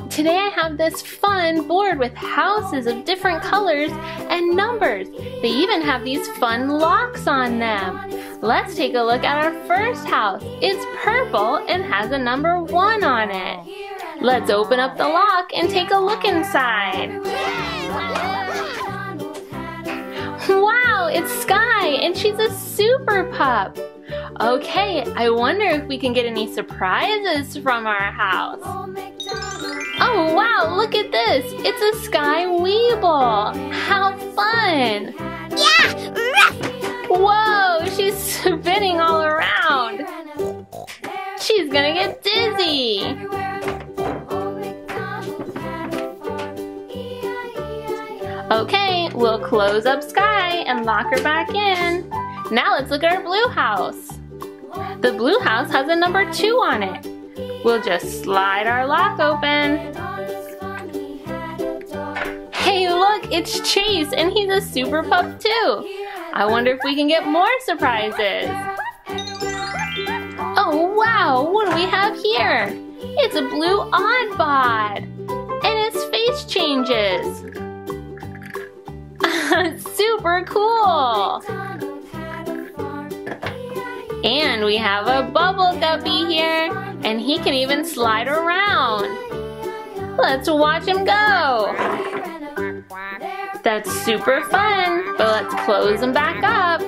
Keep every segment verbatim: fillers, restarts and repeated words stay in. So today I have this fun board with houses of different colors and numbers. They even have these fun locks on them. Let's take a look at our first house. It's purple and has a number one on it. Let's open up the lock and take a look inside. Wow, it's Sky, and she's a super pup. Okay, I wonder if we can get any surprises from our house. Oh wow, look at this. It's a Sky Weeble. How fun. Yeah! Whoa, she's spinning all around. She's gonna get dizzy. Okay, we'll close up Sky and lock her back in. Now let's look at our blue house. The blue house has a number two on it. We'll just slide our lock open. Hey look, it's Chase and he's a super pup too. I wonder if we can get more surprises. Oh wow, what do we have here? It's a blue Oddbod and his face changes. Super cool! And we have a bubble guppy here, and he can even slide around. Let's watch him go! That's super fun, but let's close him back up.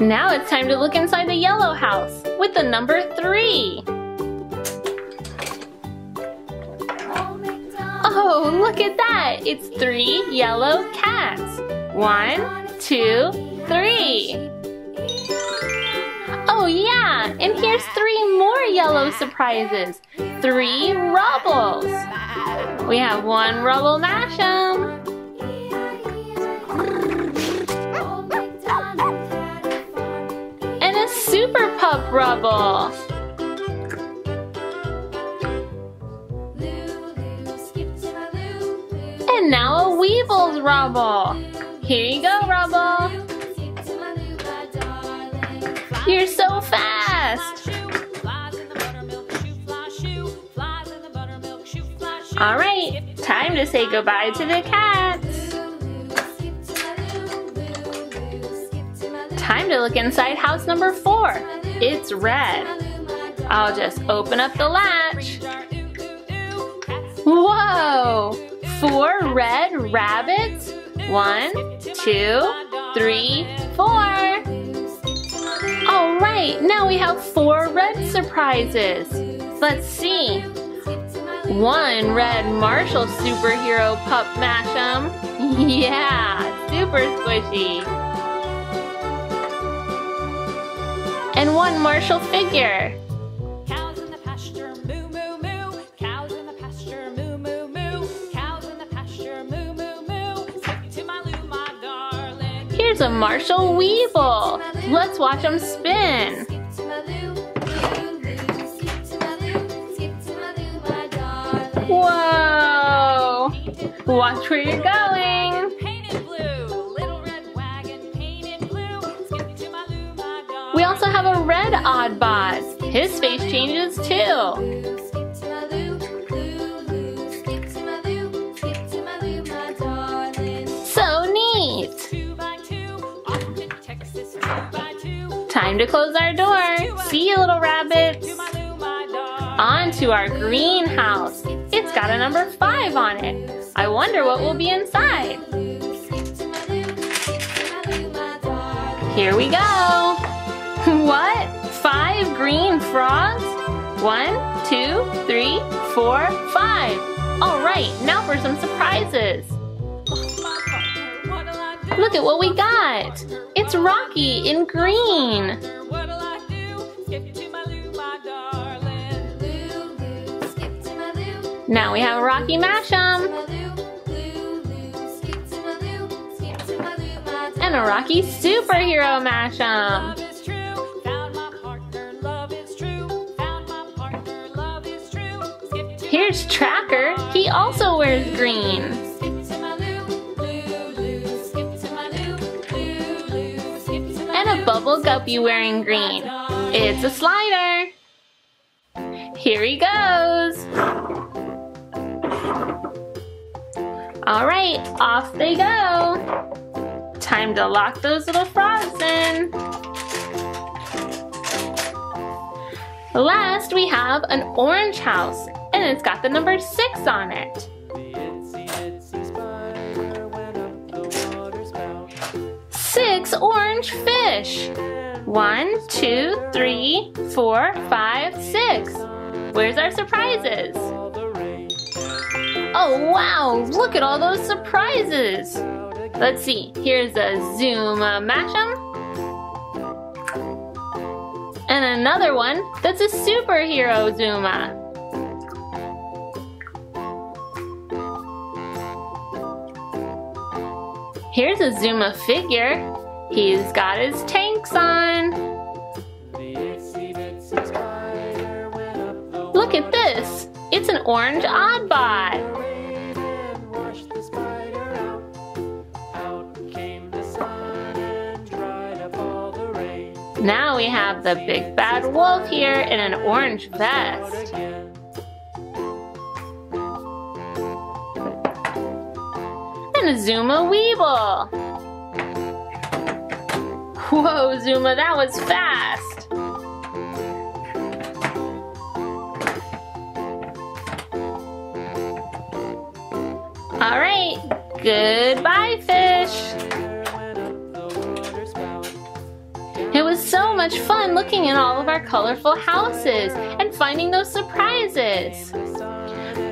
Now it's time to look inside the yellow house with the number three. Oh, look at that! It's three yellow cats. One, two, three. Oh yeah, and here's three more yellow surprises. Three Rubbles. We have one Rubble Mashem. And a super pup Rubble. And now a Weeble's Rubble. Here you go, Rubble. You're so fast. All right, time to say goodbye to the cats. Time to look inside house number four. It's red. I'll just open up the latch. Whoa! Four red rabbits. One, two, three, four. All right, now we have four red surprises. Let's see. One red Marshall superhero pup mashem. Yeah, super squishy. And one Marshall figure. Here's a Marshall Weeble. Let's watch him spin. Whoa! Watch where you're going. We also have a red Oddbod. His face changes too. Time to close our door. See you, little rabbits. On to our greenhouse. It's got a number five on it. I wonder what will be inside. Here we go. What? Five green frogs? One, two, three, four, five. All right, now for some surprises. Look at what we got. It's Rocky in green. Now we have a Rocky Mashem. And a Rocky Superhero Mashem. Here's Tracker. He also wears green. Bubble guppy wearing green. It's a slider. Here he goes. All right, off they go. Time to lock those little frogs in. Last, we have an orange house, and it's got the number six on it. Six orange fish. One, two, three, four, five, six. Where's our surprises? Oh wow, look at all those surprises. Let's see, here's a Zuma Mashem. And another one that's a superhero Zuma. Here's a Zuma figure. He's got his tanks on. Look at this. It's an orange Oddbot. Now we have the big bad wolf here in an orange vest. And a Zuma Weevil. Whoa, Zuma, that was fast. All right, goodbye, fish. It was so much fun looking at all of our colorful houses and finding those surprises.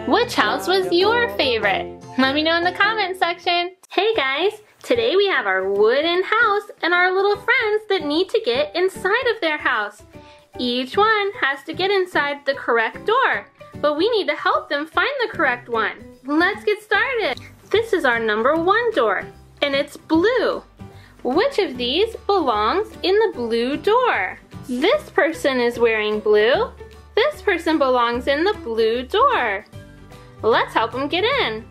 Which house was your favorite? Let me know in the comment section. Hey guys, today we have our wooden house and our little friends that need to get inside of their house. Each one has to get inside the correct door, but we need to help them find the correct one. Let's get started. This is our number one door, and it's blue. Which of these belongs in the blue door? This person is wearing blue. This person belongs in the blue door. Let's help them get in.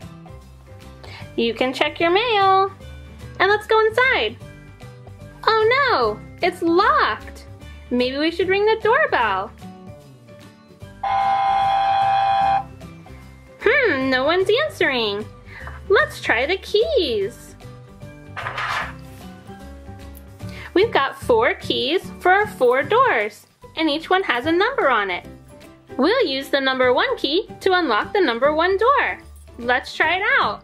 You can check your mail. And let's go inside. Oh no, it's locked. Maybe we should ring the doorbell. Hmm, no one's answering. Let's try the keys. We've got four keys for our four doors, and each one has a number on it. We'll use the number one key to unlock the number one door. Let's try it out.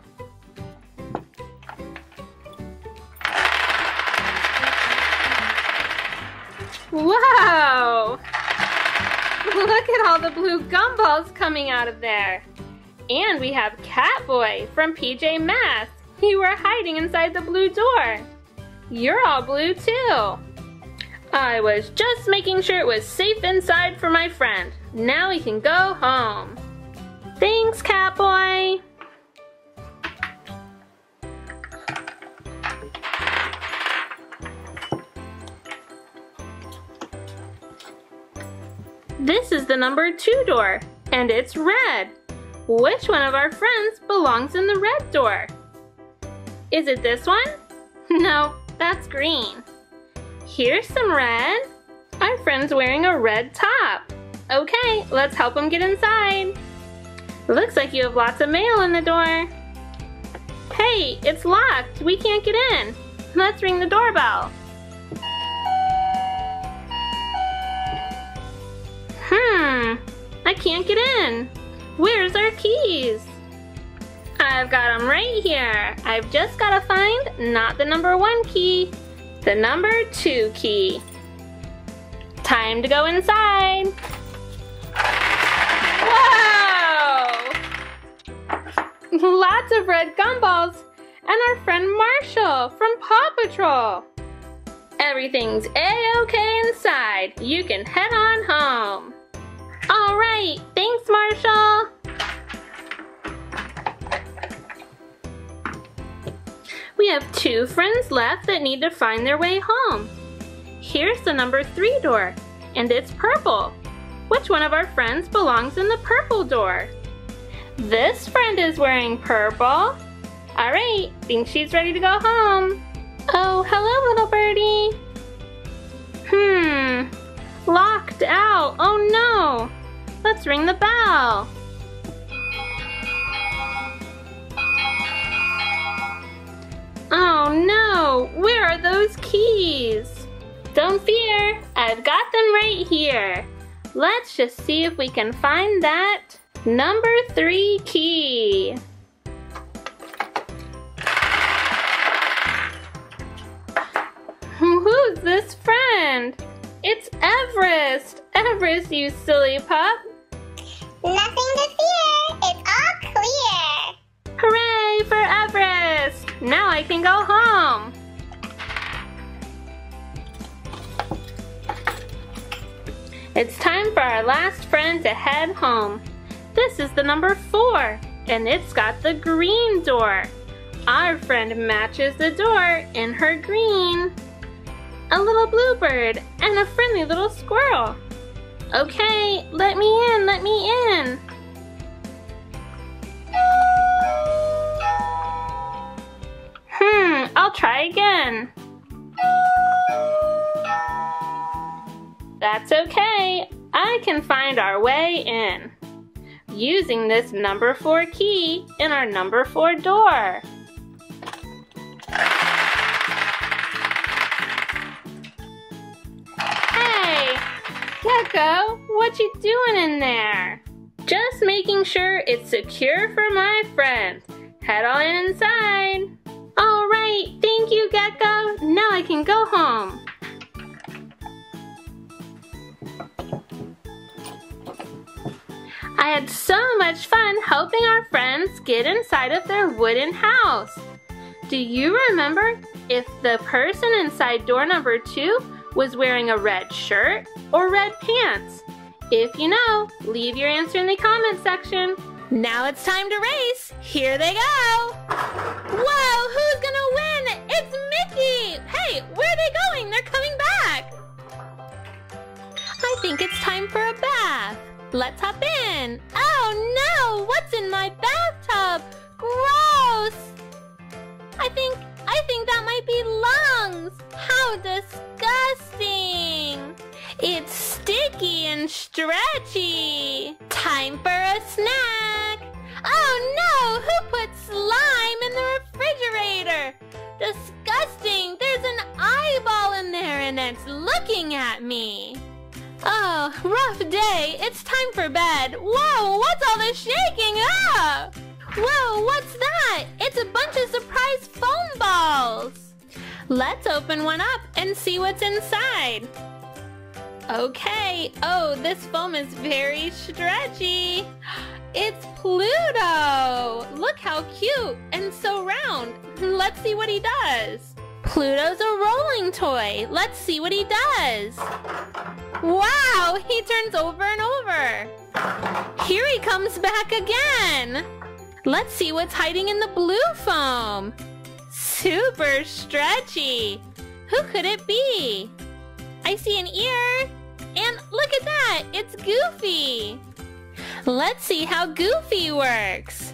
Wow! Look at all the blue gumballs coming out of there. And we have Catboy from P J Masks. You were hiding inside the blue door. You're all blue too. I was just making sure it was safe inside for my friend. Now we can go home. Thanks, Catboy. This is the number two door, and it's red. Which one of our friends belongs in the red door? Is it this one? No, that's green. Here's some red. Our friend's wearing a red top. Okay, let's help him get inside. Looks like you have lots of mail in the door. Hey, it's locked. We can't get in. Let's ring the doorbell. Hmm, I can't get in. Where's our keys? I've got them right here. I've just got to find not the number one key, the number two key. Time to go inside. Whoa! Lots of red gumballs and our friend Marshall from Paw Patrol. Everything's a-okay inside. You can head on home. All right, thanks, Marshall. We have two friends left that need to find their way home. Here's the number three door, and it's purple. Which one of our friends belongs in the purple door? This friend is wearing purple. All right, think she's ready to go home. Oh, hello, little birdie. Hmm, locked out. Oh no. Let's Let's ring the bell. Oh no, where are those keys? Don't fear, I've got them right here. Let's just see if we can find that number three key. Who's this friend? It's Everest. Everest, you silly pup. Nothing to fear, it's all clear. Hooray for Everest! Now I can go home. It's time for our last friend to head home. This is the number four, and it's got the green door. Our friend matches the door in her green. A little bluebird and a friendly little squirrel. Okay, let me in, let me in. Hmm, I'll try again. That's okay, I can find our way in. Using this number four key in our number four door. Hey, Gecko, what you doing in there? Just making sure it's secure for my friend. Head on inside. All right, thank you, Gecko. Now I can go home. I had so much fun helping our friends get inside of their wooden house. Do you remember if the person inside door number two was wearing a red shirt or red pants? If you know, leave your answer in the comment section. Now it's time to race. Here they go. Whoa, who's gonna win? It's Mickey. Hey, where are they going? They're coming back. I think it's time for a bath. Let's hop in. Oh no, what's in my bathtub? Gross! I think, I think that might be lungs. How disgusting. It's sticky and stretchy. Time for a snack. Oh no, who put slime in the refrigerator? Disgusting, there's an eyeball in there and it's looking at me. Oh, rough day. It's time for bed. Whoa, what's all this shaking up? Whoa, what's that? It's a bunch of surprise foam balls. Let's open one up and see what's inside. Okay. Oh, this foam is very stretchy. It's Pluto. Look how cute and so round. Let's see what he does. Pluto's a rolling toy. Let's see what he does. Wow, he turns over and over. Here he comes back again. Let's see what's hiding in the blue foam. Super stretchy. Who could it be? I see an ear. And look at that, it's Goofy. Let's see how Goofy works.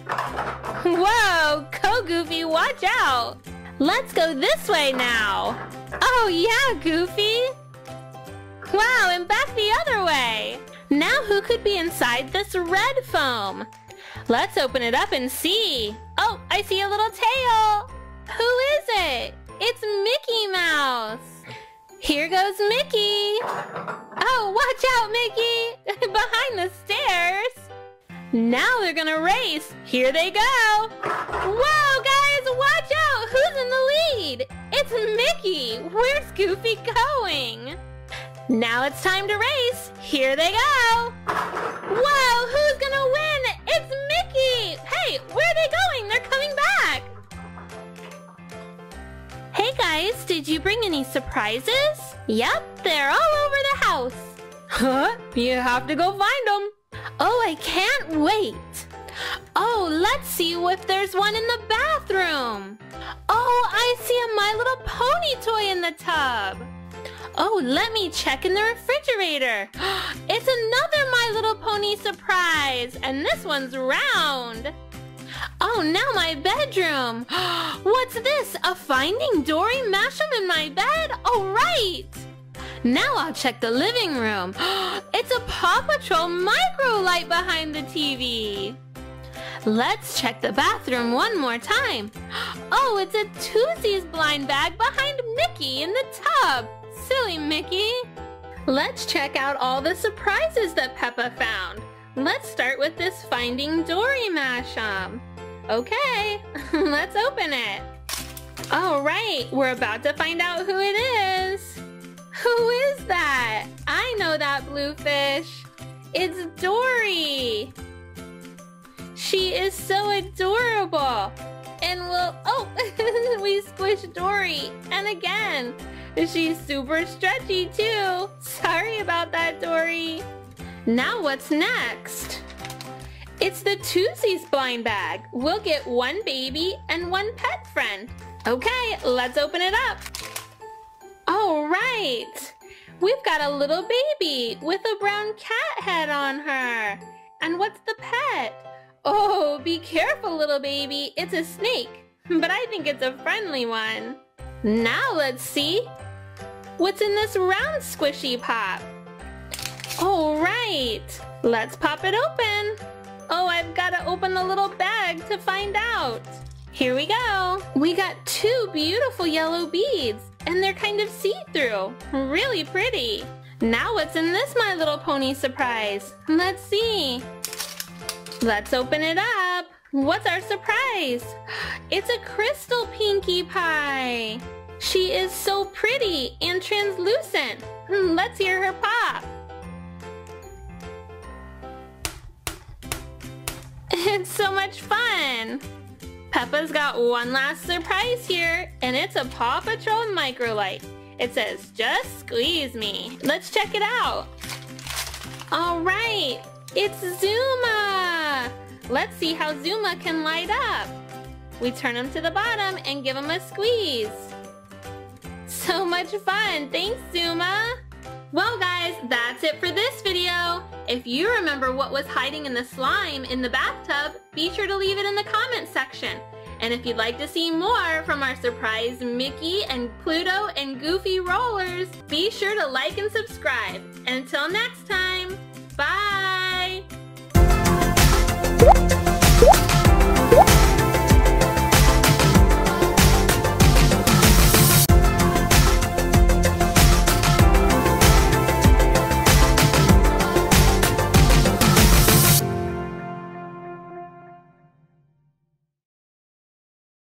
Whoa, go Goofy, watch out. Let's go this way now. Oh yeah, Goofy. Wow, and back the other way. Now who could be inside this red foam? Let's open it up and see. Oh, I see a little tail. Who is it? It's Mickey Mouse. Here goes Mickey. Oh, watch out, Mickey. Behind the stairs. Now they're gonna race. Here they go. Whoa, guys, watch out. Who's in the lead? It's Mickey. Where's Goofy going? Now it's time to race. Here they go. Whoa, who's gonna win? It's Mickey. Hey, where are they going? They're coming back. Hey guys, did you bring any surprises? Yep, they're all over the house. Huh? You have to go find them. Oh, I can't wait. Oh, let's see if there's one in the bathroom. Oh, I see a My Little Pony toy in the tub. Oh, let me check in the refrigerator. It's another My Little Pony surprise, and this one's round. Oh, now my bedroom. What's this? A Finding Dory mashup in my bed? All right. Now I'll check the living room. It's a Paw Patrol micro light behind the T V. Let's check the bathroom one more time. Oh, it's a Tootsies blind bag behind Mickey in the tub. Silly Mickey. Let's check out all the surprises that Peppa found. Let's start with this Finding Dory mashup. Okay, let's open it. All right, we're about to find out who it is. Who is that? I know that blue fish. It's Dory. She is so adorable. And we'll, oh, we squished Dory. And again, she's super stretchy too. Sorry about that, Dory. Now what's next? It's the Tootsies blind bag. We'll get one baby and one pet friend. Okay, let's open it up. All right. We've got a little baby with a brown cat head on her. And what's the pet? Oh, be careful, little baby. It's a snake, but I think it's a friendly one. Now let's see. What's in this round squishy pop? All right, let's pop it open. Oh, I've got to open the little bag to find out. Here we go. We got two beautiful yellow beads, and they're kind of see-through. Really pretty. Now what's in this My Little Pony surprise? Let's see. Let's open it up. What's our surprise? It's a crystal Pinkie Pie. She is so pretty and translucent. Let's hear her pop. It's so much fun. Peppa's got one last surprise here, and it's a Paw Patrol microlight. It says, just squeeze me. Let's check it out. All right, it's Zuma. Let's see how Zuma can light up. We turn him to the bottom and give him a squeeze. So much fun. Thanks, Zuma. Well, guys, that's it for this video. If you remember what was hiding in the slime in the bathtub, be sure to leave it in the comment section. And if you'd like to see more from our surprise Mickey and Pluto and Goofy rollers, be sure to like and subscribe. And until next time, bye!